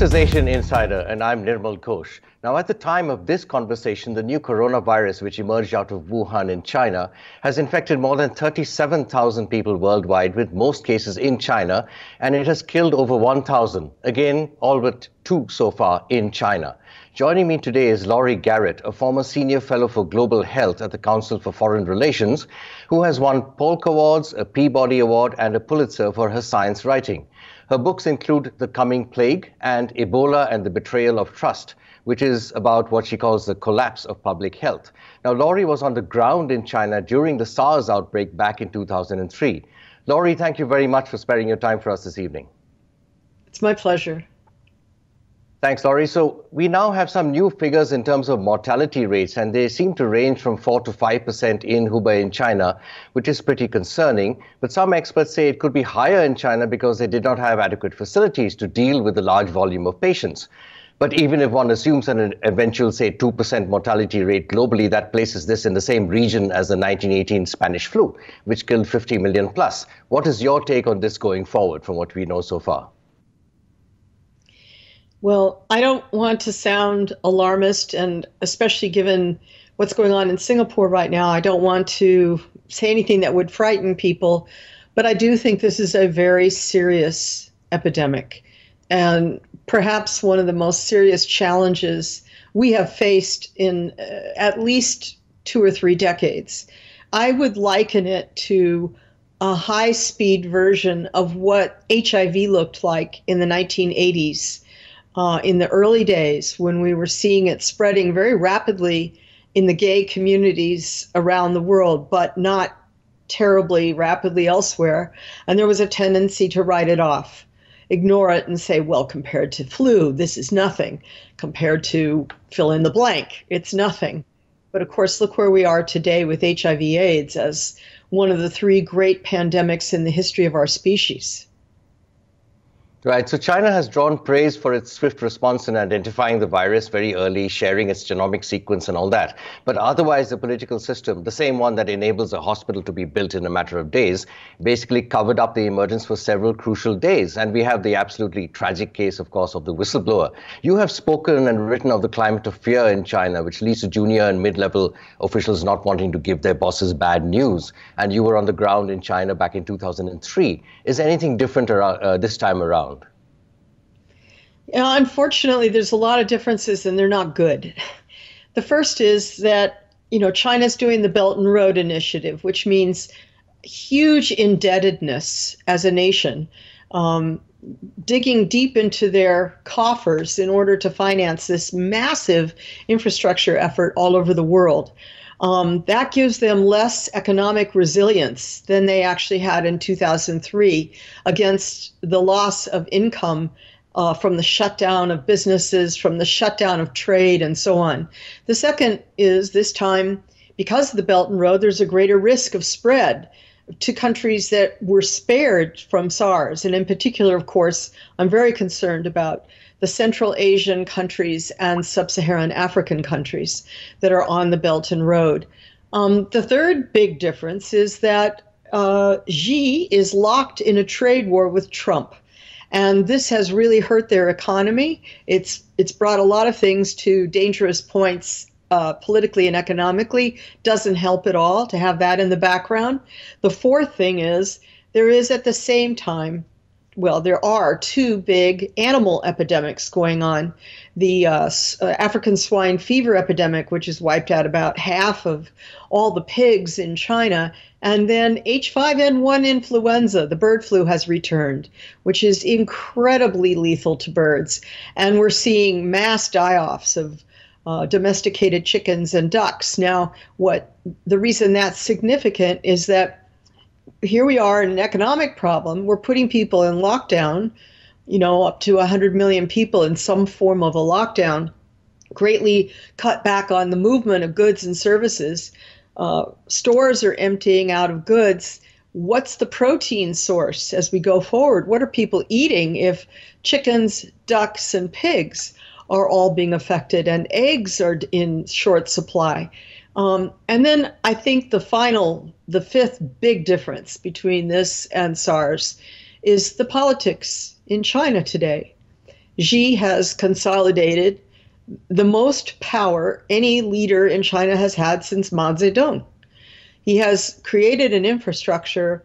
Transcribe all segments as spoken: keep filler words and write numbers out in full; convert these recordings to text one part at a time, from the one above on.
This is Asian Insider, and I'm Nirmal Ghosh. Now, at the time of this conversation, the new coronavirus, which emerged out of Wuhan in China, has infected more than thirty-seven thousand people worldwide, with most cases in China, and it has killed over one thousand, again, all but two so far in China. Joining me today is Laurie Garrett, a former Senior Fellow for Global Health at the Council for Foreign Relations, who has won Polk Awards, a Peabody Award, and a Pulitzer for her science writing. Her books include The Coming Plague and Ebola and the Betrayal of Trust, which is about what she calls the collapse of public health. Now, Laurie was on the ground in China during the SARS outbreak back in two thousand three. Laurie, thank you very much for sparing your time for us this evening. It's my pleasure. Thanks, Laurie. So we now have some new figures in terms of mortality rates, and they seem to range from four to five percent in Hubei in China, which is pretty concerning. But some experts say it could be higher in China because they did not have adequate facilities to deal with the large volume of patients. But even if one assumes an eventual, say, two percent mortality rate globally, that places this in the same region as the nineteen eighteen Spanish flu, which killed fifty million plus. What is your take on this going forward from what we know so far? Well, I don't want to sound alarmist, and especially given what's going on in Singapore right now, I don't want to say anything that would frighten people, but I do think this is a very serious epidemic, and perhaps one of the most serious challenges we have faced in uh, at least two or three decades. I would liken it to a high-speed version of what H I V looked like in the nineteen eighties. Uh, in the early days when we were seeing it spreading very rapidly in the gay communities around the world, but not terribly rapidly elsewhere. And there was a tendency to write it off, ignore it and say, well, compared to flu, this is nothing. Compared to fill in the blank, it's nothing. But of course, look where we are today with H I V AIDS as one of the three great pandemics in the history of our species. Right. So China has drawn praise for its swift response in identifying the virus very early, sharing its genomic sequence and all that. But otherwise, the political system, the same one that enables a hospital to be built in a matter of days, basically covered up the emergence for several crucial days. And we have the absolutely tragic case, of course, of the whistleblower. You have spoken and written of the climate of fear in China, which leads to junior and mid-level officials not wanting to give their bosses bad news. And you were on the ground in China back in two thousand three. Is anything different around, uh, this time around? Unfortunately, there's a lot of differences and they're not good. The first is that, you know, China's doing the Belt and Road Initiative, which means huge indebtedness as a nation, um, digging deep into their coffers in order to finance this massive infrastructure effort all over the world. Um, that gives them less economic resilience than they actually had in two thousand three against the loss of income Uh, from the shutdown of businesses, from the shutdown of trade, and so on. The second is this time, because of the Belt and Road, there's a greater risk of spread to countries that were spared from SARS. And in particular, of course, I'm very concerned about the Central Asian countries and Sub-Saharan African countries that are on the Belt and Road. Um, the third big difference is that uh, Xi is locked in a trade war with Trump. And this has really hurt their economy. It's it's brought a lot of things to dangerous points uh, politically and economically. Doesn't help at all to have that in the background. The fourth thing is there is at the same time, well, there are two big animal epidemics going on. The uh, African swine fever epidemic, which has wiped out about half of all the pigs in China, and then H five N one influenza, the bird flu, has returned, which is incredibly lethal to birds. And we're seeing mass die-offs of uh, domesticated chickens and ducks. Now, what the reason that's significant is that here we are in an economic problem. We're putting people in lockdown, you know, up to one hundred million people in some form of a lockdown, greatly cut back on the movement of goods and services. Uh, stores are emptying out of goods. What's the protein source as we go forward? What are people eating if chickens, ducks, and pigs are all being affected and eggs are in short supply? Um, and then I think the final, the fifth big difference between this and SARS is the politics in China today. Xi has consolidated the most power any leader in China has had since Mao Zedong. He has created an infrastructure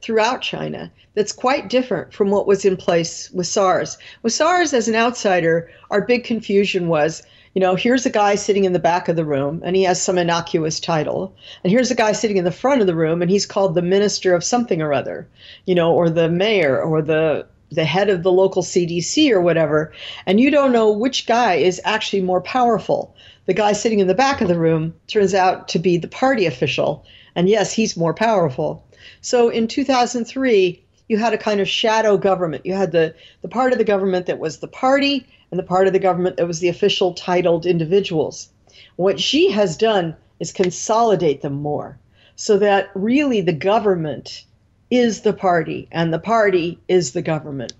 throughout China that's quite different from what was in place with SARS. With SARS, as an outsider, our big confusion was, you know, here's a guy sitting in the back of the room, and he has some innocuous title. And here's a guy sitting in the front of the room, and he's called the minister of something or other, you know, or the mayor, or the the head of the local C D C or whatever, and you don't know which guy is actually more powerful. The guy sitting in the back of the room turns out to be the party official, and yes, he's more powerful. So in two thousand three, you had a kind of shadow government. You had the, the part of the government that was the party and the part of the government that was the official titled individuals. What Xi has done is consolidate them more so that really the government is the party and the party is the government.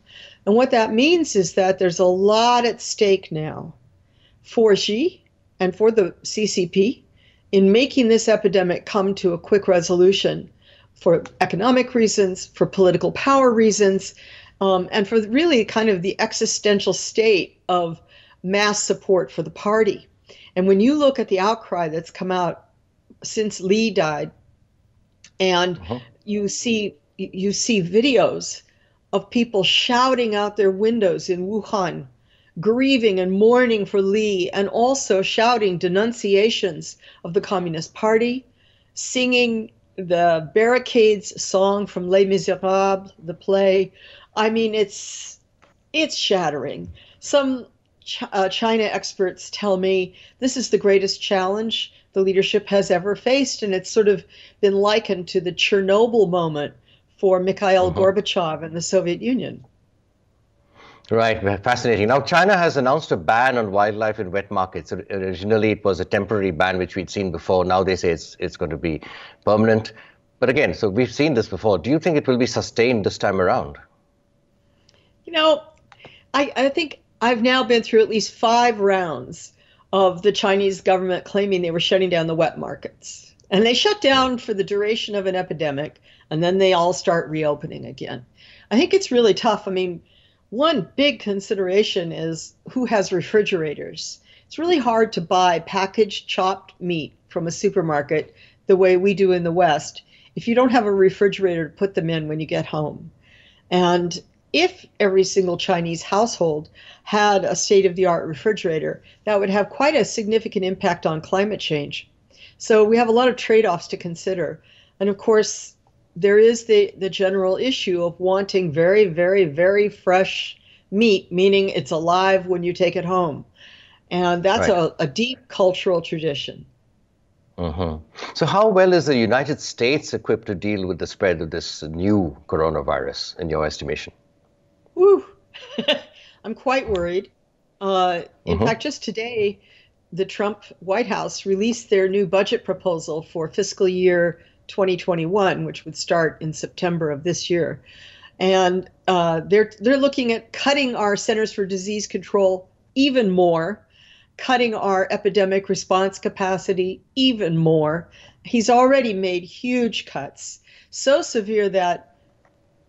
And what that means is that there's a lot at stake now for Xi and for the C C P in making this epidemic come to a quick resolution for economic reasons, for political power reasons, um, and for really kind of the existential state of mass support for the party. And when you look at the outcry that's come out since Lee died, and uh-huh. You see, you see videos of people shouting out their windows in Wuhan, grieving and mourning for Lee, and also shouting denunciations of the Communist Party, singing the Barricades song from Les Misérables, the play. I mean, it's it's shattering. Some Ch- uh, China experts tell me this is the greatest challenge the leadership has ever faced, and it's sort of been likened to the Chernobyl moment for Mikhail mm-hmm. Gorbachev and the Soviet Union. Right, fascinating. Now, China has announced a ban on wildlife in wet markets. Originally, it was a temporary ban, which we'd seen before. Now they say it's it's going to be permanent. But again, so we've seen this before. Do you think it will be sustained this time around? You know, I, I think I've now been through at least five rounds of the Chinese government claiming they were shutting down the wet markets. And they shut down for the duration of an epidemic, and then they all start reopening again. I think it's really tough. I mean, one big consideration is who has refrigerators. It's really hard to buy packaged chopped meat from a supermarket the way we do in the West if you don't have a refrigerator to put them in when you get home. And if every single Chinese household had a state-of-the-art refrigerator, that would have quite a significant impact on climate change. So we have a lot of trade-offs to consider. And of course, there is the, the general issue of wanting very, very, very fresh meat, meaning it's alive when you take it home. And that's right. a, a deep cultural tradition. Uh-huh. So how well is the United States equipped to deal with the spread of this new coronavirus, in your estimation? Woo. I'm quite worried. Uh, in mm-hmm. fact, just today, the Trump White House released their new budget proposal for fiscal year twenty twenty-one, which would start in September of this year. And uh, they're they're looking at cutting our Centers for Disease Control even more, cutting our epidemic response capacity even more. He's already made huge cuts, so severe that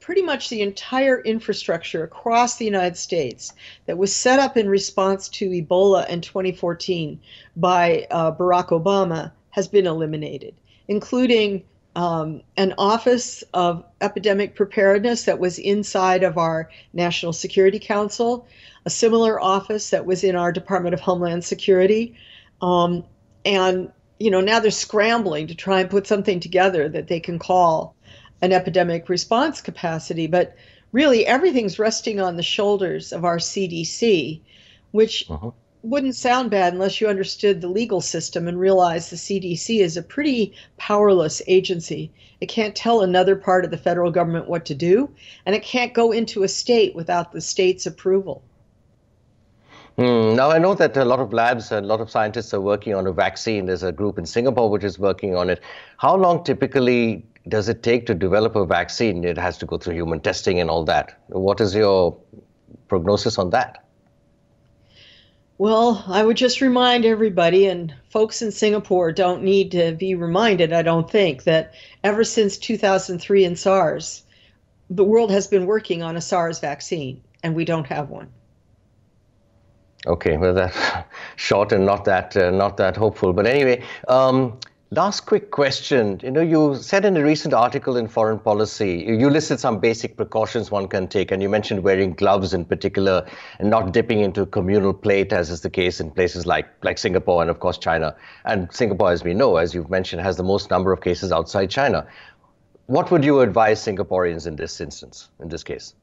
pretty much the entire infrastructure across the United States that was set up in response to Ebola in twenty fourteen by uh, Barack Obama has been eliminated, including um, an Office of Epidemic Preparedness that was inside of our National Security Council, a similar office that was in our Department of Homeland Security. Um, and, you know, now they're scrambling to try and put something together that they can call an epidemic response capacity, but really everything's resting on the shoulders of our C D C, which uh-huh. wouldn't sound bad unless you understood the legal system and realized the C D C is a pretty powerless agency. It can't tell another part of the federal government what to do, and it can't go into a state without the state's approval. Mm. Now, I know that a lot of labs and a lot of scientists are working on a vaccine. There's a group in Singapore which is working on it. How long typically does it take to develop a vaccine? It has to go through human testing and all that. What is your prognosis on that? Well, I would just remind everybody, and folks in Singapore don't need to be reminded, I don't think, that ever since two thousand three in SARS, the world has been working on a SARS vaccine, and we don't have one. Okay, well, that's short and not that uh, not that hopeful. But anyway, um, last quick question. You know, you said in a recent article in Foreign Policy, you listed some basic precautions one can take, and you mentioned wearing gloves in particular and not dipping into a communal plate, as is the case in places like like Singapore and, of course, China. And Singapore, as we know, as you've mentioned, has the most number of cases outside China. What would you advise Singaporeans in this instance, in this case?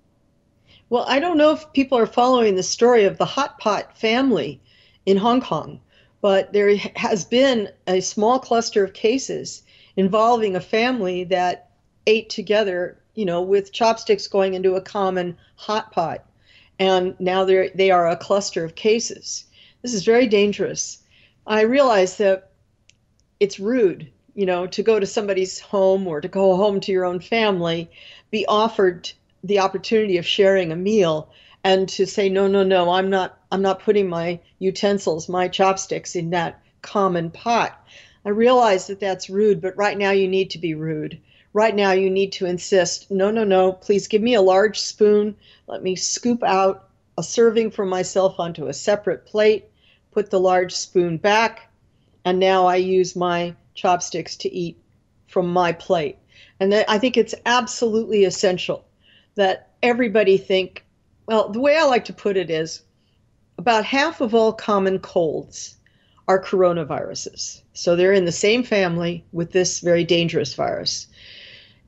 Well, I don't know if people are following the story of the hot pot family in Hong Kong, but there has been a small cluster of cases involving a family that ate together, you know, with chopsticks going into a common hot pot. And now they are a cluster of cases. This is very dangerous. I realize that it's rude, you know, to go to somebody's home or to go home to your own family, be offered the opportunity of sharing a meal and to say, no, no, no, I'm not, I'm not putting my utensils, my chopsticks in that common pot. I realize that that's rude, but right now you need to be rude. Right now you need to insist, no, no, no, please give me a large spoon. Let me scoop out a serving for myself onto a separate plate, put the large spoon back, and now I use my chopsticks to eat from my plate. And that, I think it's absolutely essential that everybody think, well, the way I like to put it is about half of all common colds are coronaviruses. So they're in the same family with this very dangerous virus.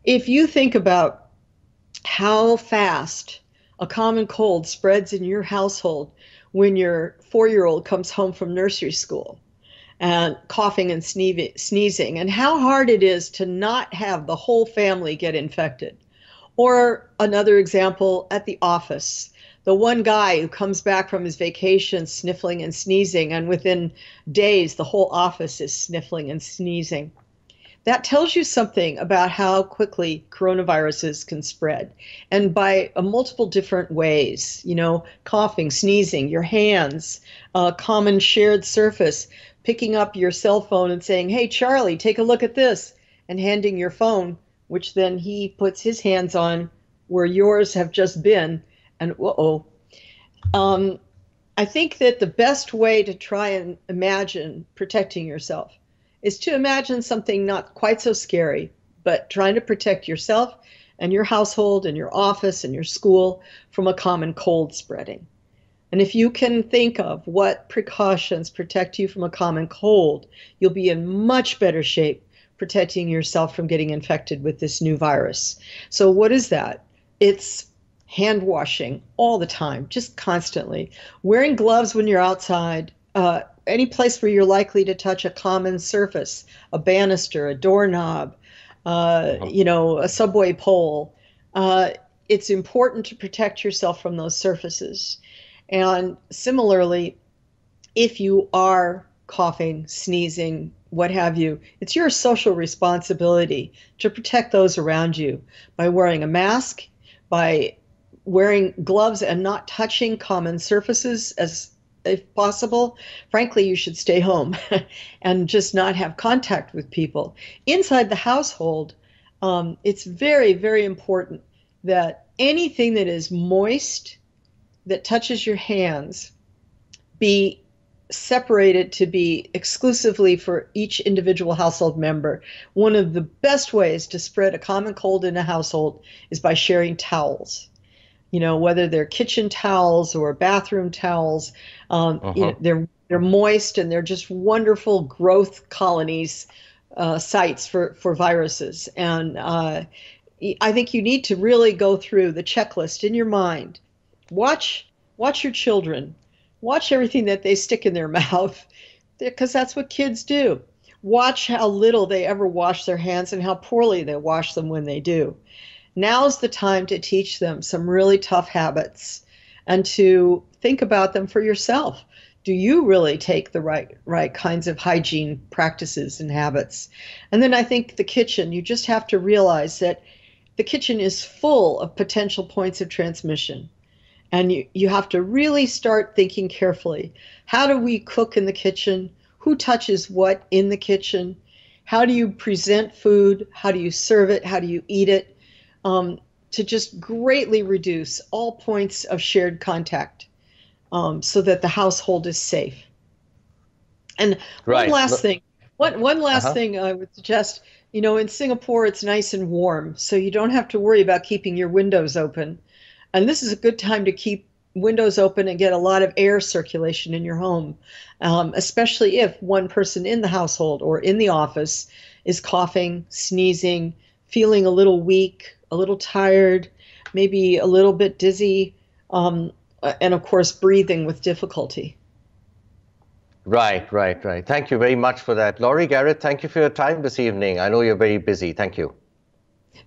If you think about how fast a common cold spreads in your household when your four-year-old comes home from nursery school and coughing and sneezing, and how hard it is to not have the whole family get infected. Or another example at the office, the one guy who comes back from his vacation sniffling and sneezing, and within days, the whole office is sniffling and sneezing. That tells you something about how quickly coronaviruses can spread, and by uh, multiple different ways, you know, coughing, sneezing, your hands, a uh, common shared surface, picking up your cell phone and saying, hey, Charlie, take a look at this, and handing your phone, which then he puts his hands on where yours have just been, and uh-oh. Um, I think that the best way to try and imagine protecting yourself is to imagine something not quite so scary, but trying to protect yourself and your household and your office and your school from a common cold spreading. And if you can think of what precautions protect you from a common cold, you'll be in much better shape protecting yourself from getting infected with this new virus. So what is that? It's hand washing all the time, just constantly. Wearing gloves when you're outside, uh, any place where you're likely to touch a common surface, a banister, a doorknob, uh, you know, a subway pole. Uh, it's important to protect yourself from those surfaces. And similarly, if you are coughing, sneezing, what have you, it's your social responsibility to protect those around you by wearing a mask, by wearing gloves and not touching common surfaces as if possible. Frankly, you should stay home and just not have contact with people. Inside the household, um, it's very, very important that anything that is moist, that touches your hands, be separated to be exclusively for each individual household member. One of the best ways to spread a common cold in a household is by sharing towels. You know, whether they're kitchen towels or bathroom towels, um, uh-huh. you know, they're they're moist and they're just wonderful growth colonies, uh, sites for for viruses. And uh, I think you need to really go through the checklist in your mind. Watch watch your children. Watch everything that they stick in their mouth, because that's what kids do. Watch how little they ever wash their hands and how poorly they wash them when they do. Now's the time to teach them some really tough habits and to think about them for yourself. Do you really take the right, right kinds of hygiene practices and habits? And then I think the kitchen, you just have to realize that the kitchen is full of potential points of transmission. And you, you have to really start thinking carefully. How do we cook in the kitchen? Who touches what in the kitchen? How do you present food? How do you serve it? How do you eat it? Um, to just greatly reduce all points of shared contact. um, so that the household is safe. And right. one last Look. thing, one, one last uh-huh. thing I would suggest, you know, in Singapore, it's nice and warm, so you don't have to worry about keeping your windows open. And this is a good time to keep windows open and get a lot of air circulation in your home, um, especially if one person in the household or in the office is coughing, sneezing, feeling a little weak, a little tired, maybe a little bit dizzy, um, and of course, breathing with difficulty. Right, right, right. Thank you very much for that. Laurie Garrett, thank you for your time this evening. I know you're very busy. Thank you.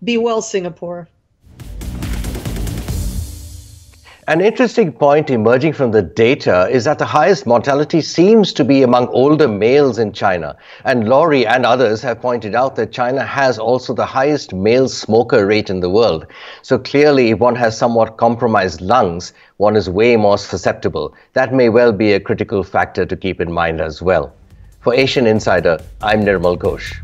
Be well, Singapore. An interesting point emerging from the data is that the highest mortality seems to be among older males in China. And Laurie and others have pointed out that China has also the highest male smoker rate in the world. So clearly, if one has somewhat compromised lungs, one is way more susceptible. That may well be a critical factor to keep in mind as well. For Asian Insider, I'm Nirmal Ghosh.